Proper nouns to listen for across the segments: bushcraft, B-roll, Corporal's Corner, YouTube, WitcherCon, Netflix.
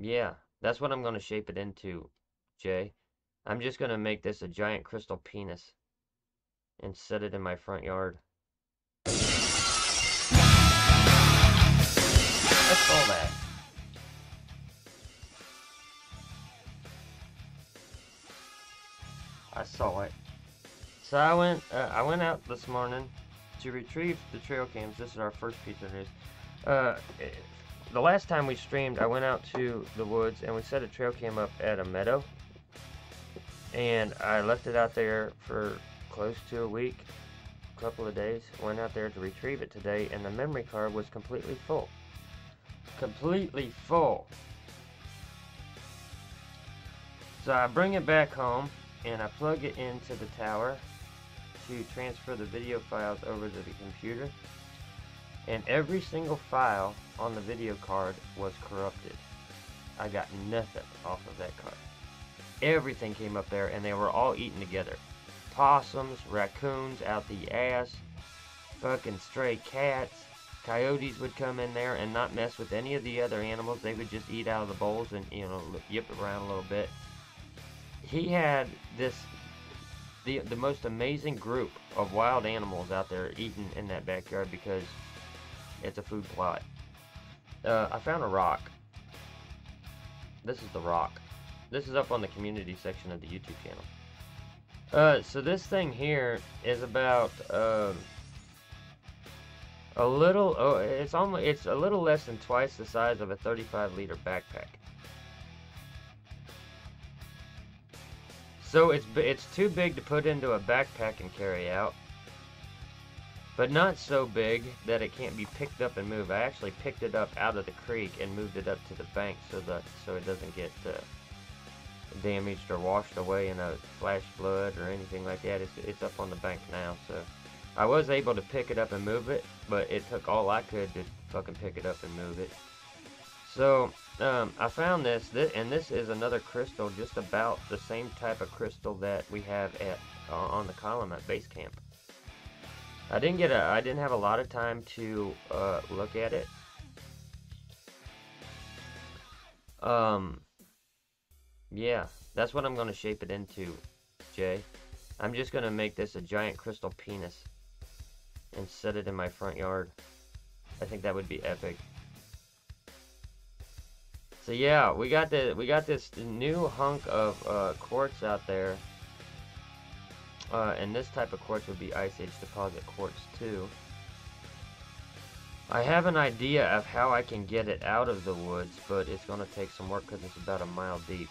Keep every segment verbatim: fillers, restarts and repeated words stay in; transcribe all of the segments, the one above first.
Yeah, that's what I'm going to shape it into, Jay. I'm just going to make this a giant crystal penis and set it in my front yard. That's all that. I saw it. So I went, uh, I went out this morning to retrieve the trail cams. This is our first piece of news. Uh, it, the last time we streamed, I went out to the woods and we set a trail cam up at a meadow. And I left it out there for close to a week, a couple of days. Went out there to retrieve it today, and the memory card was completely full. Completely full. So I bring it back home and I plug it into the tower to transfer the video files over to the computer, and every single file on the video card was corrupted. I got nothing off of that card. Everything came up there and they were all eaten together. Possums, raccoons out the ass, fucking stray cats, coyotes would come in there and not mess with any of the other animals. They would just eat out of the bowls and, you know, yip around a little bit. He had this, the, the most amazing group of wild animals out there eating in that backyard because it's a food plot. Uh, I found a rock. This is the rock. This is up on the community section of the YouTube channel. Uh, so this thing here is about um, a little. Oh, it's almost. It's a little less than twice the size of a thirty-five liter backpack. So it's it's too big to put into a backpack and carry out, but not so big that it can't be picked up and moved. I actually picked it up out of the creek and moved it up to the bank so that so it doesn't get. Uh, damaged or washed away in a flash flood or anything like that. It's, it's up on the bank now, so I was able to pick it up and move it, but it took all I could to fucking pick it up and move it. So um, I found this, this and this is another crystal, just about the same type of crystal that we have at uh, on the column at base camp. I didn't get a I didn't have a lot of time to uh, look at it. um Yeah, that's what I'm going to shape it into, Jay. I'm just going to make this a giant crystal penis and set it in my front yard. I think that would be epic. So yeah, we got the we got this new hunk of uh, quartz out there, uh, and this type of quartz would be Ice Age deposit quartz too. I have an idea of how I can get it out of the woods, but it's going to take some work because it's about a mile deep.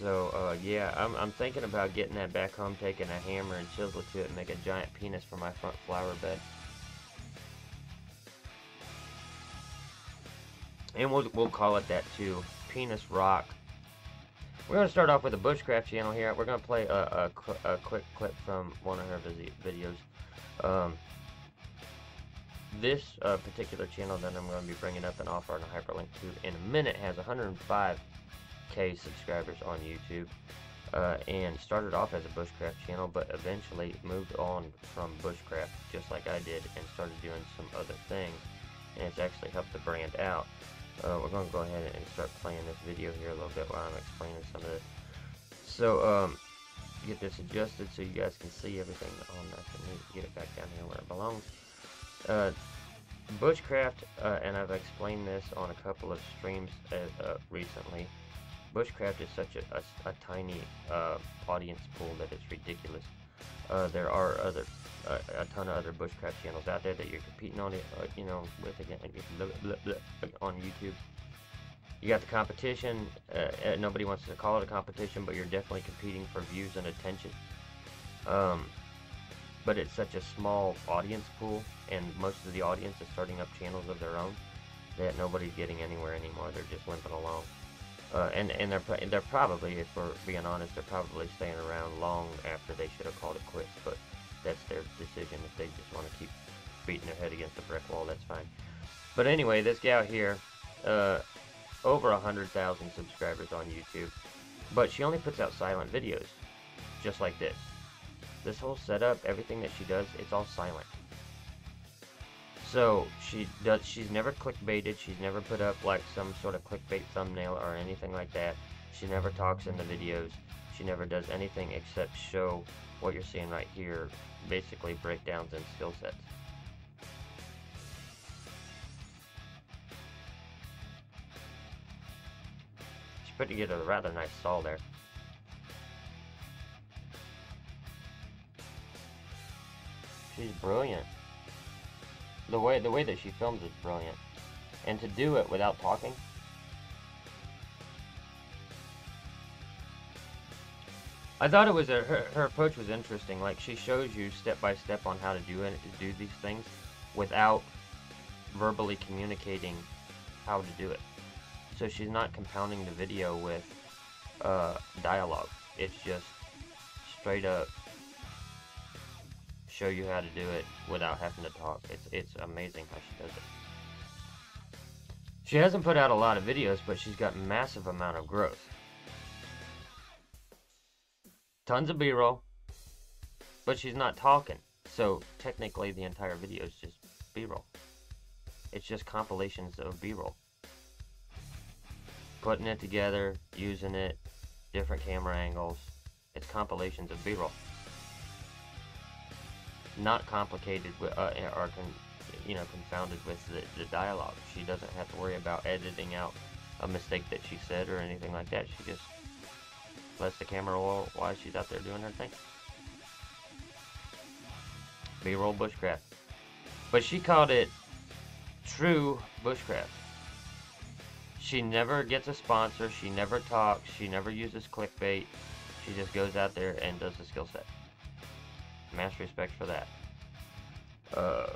So, uh, yeah, I'm, I'm thinking about getting that back home, taking a hammer and chisel to it and make a giant penis for my front flower bed. And we'll, we'll call it that too, Penis Rock. We're going to start off with a bushcraft channel here. We're going to play a, a, a quick clip from one of her videos. Um, this uh, particular channel that I'm going to be bringing up and offering a hyperlink to in a minute has one hundred five K subscribers on YouTube, uh, and started off as a bushcraft channel, but eventually moved on from bushcraft just like I did and started doing some other things, and it's actually helped the brand out. Uh, we're going to go ahead and start playing this video here a little bit while I'm explaining some of this. So um, get this adjusted so you guys can see everything on that, and we can get it back down here where it belongs. Uh, bushcraft, uh, and I've explained this on a couple of streams uh, uh, recently. Bushcraft is such a, a, a tiny uh, audience pool that it's ridiculous. Uh, there are other uh, a ton of other bushcraft channels out there that you're competing on, uh, you know, with again on YouTube. You got the competition. Uh, nobody wants to call it a competition, but you're definitely competing for views and attention. Um, but it's such a small audience pool, and most of the audience is starting up channels of their own that nobody's getting anywhere anymore. They're just limping along. Uh, and and they're, they're probably, if we're being honest, they're probably staying around long after they should have called it quits, but that's their decision. If they just want to keep beating their head against the brick wall, that's fine. But anyway, this gal here, uh, over one hundred thousand subscribers on YouTube, but she only puts out silent videos, just like this. This whole setup, everything that she does, it's all silent. So she does. She's never clickbaited. She's never put up like some sort of clickbait thumbnail or anything like that. She never talks in the videos. She never does anything except show what you're seeing right here, basically breakdowns and skill sets. She put together a rather nice stall there. She's brilliant. The way the way that she films is brilliant, and to do it without talking. I thought it was a, her, her approach was interesting. Like, she shows you step by step on how to do it, to do these things without verbally communicating how to do it. So she's not compounding the video with uh, dialogue. It's just straight up show you how to do it without having to talk. It's it's amazing how she does it. She hasn't put out a lot of videos, but she's got massive amount of growth. Tons of B-roll, but she's not talking, so technically the entire video is just B-roll. It's just compilations of B-roll. Putting it together, using it, different camera angles. It's compilations of B-roll. Not complicated with, uh, or con you know, confounded with the, the dialogue. She doesn't have to worry about editing out a mistake that she said or anything like that. She just lets the camera roll while she's out there doing her thing. B-roll bushcraft. But she called it true bushcraft. She never gets a sponsor. She never talks. She never uses clickbait. She just goes out there and does the skill set. Mass respect for that. Uh,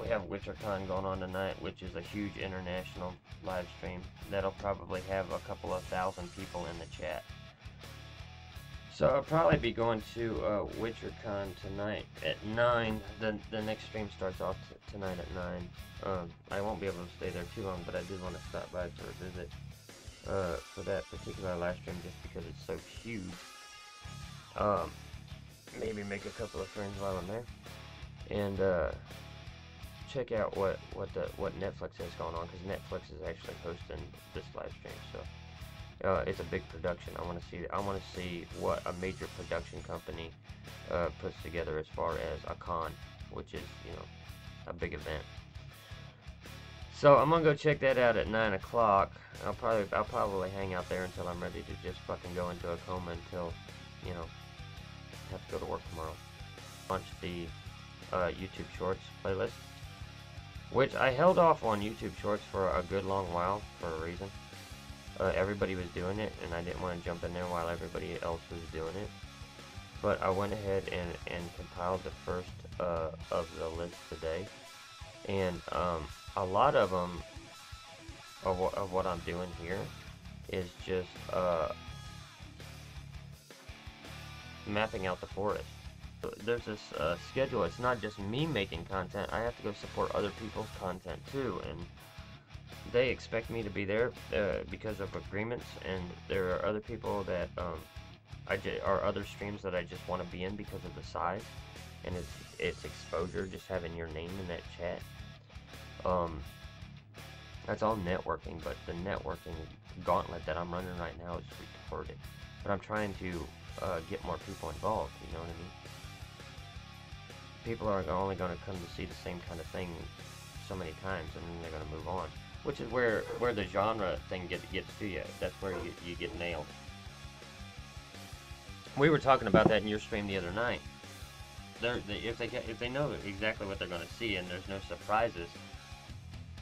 we have WitcherCon going on tonight, which is a huge international live stream. That'll probably have a couple of thousand people in the chat. So I'll probably be going to uh, WitcherCon tonight at nine. The, the next stream starts off t tonight at nine. Um, I won't be able to stay there too long, but I did want to stop by for a visit uh, for that particular live stream just because it's so huge. Um, maybe make a couple of friends while I'm there. And uh, check out what, what, the, what Netflix has going on, because Netflix is actually hosting this live stream. So. Uh, it's a big production. I want to see. I want to see what a major production company uh, puts together as far as a con, which is, you know, a big event. So I'm gonna go check that out at nine o'clock. I'll probably I'll probably hang out there until I'm ready to just fucking go into a coma until, you know, I have to go to work tomorrow. Launch the uh, YouTube Shorts playlist, which I held off on YouTube Shorts for a good long while for a reason. Uh, everybody was doing it, and I didn't want to jump in there while everybody else was doing it. But I went ahead and, and compiled the first uh, of the list today. And um, a lot of them, of, of what I'm doing here, is just uh, mapping out the forest. There's this uh, schedule. It's not just me making content. I have to go support other people's content, too. And they expect me to be there uh, because of agreements, and there are other people that um, I j are other streams that I just want to be in because of the size and its its exposure. Just having your name in that chat, um, that's all networking. But the networking gauntlet that I'm running right now is retarded. But I'm trying to uh, get more people involved. You know what I mean? People are only going to come to see the same kind of thing so many times, and then they're going to move on. Which is where, where the genre thing get, gets to you. That's where you, you get nailed. We were talking about that in your stream the other night. They're, they, if, they, if they know exactly what they're going to see and there's no surprises,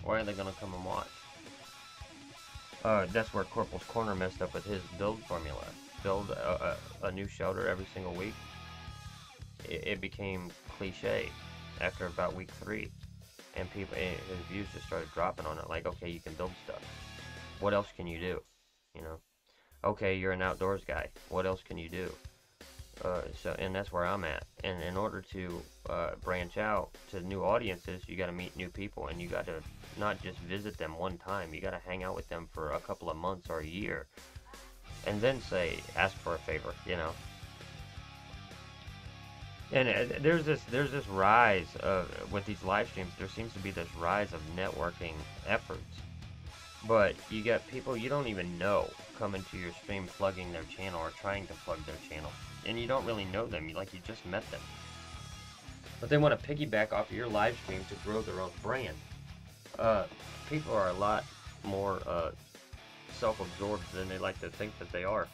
why are they going to come and watch? Uh, that's where Corporal's Corner messed up with his build formula. Build a, a, a new shelter every single week. It, it became cliche after about week three. And people, and his views just started dropping on it. Like, okay, you can build stuff. What else can you do? You know, okay, you're an outdoors guy. What else can you do? Uh, so, and that's where I'm at. And in order to uh, branch out to new audiences, you got to meet new people, and you got to not just visit them one time. You got to hang out with them for a couple of months or a year, and then say, ask for a favor. You know, And uh, there's this there's this rise of with these live streams. There seems to be this rise of networking efforts, but you got people you don't even know coming to your stream, plugging their channel or trying to plug their channel, and you don't really know them. You like you just met them, but they want to piggyback off of your live stream to grow their own brand. Uh, people are a lot more uh, self-absorbed than they like to think that they are.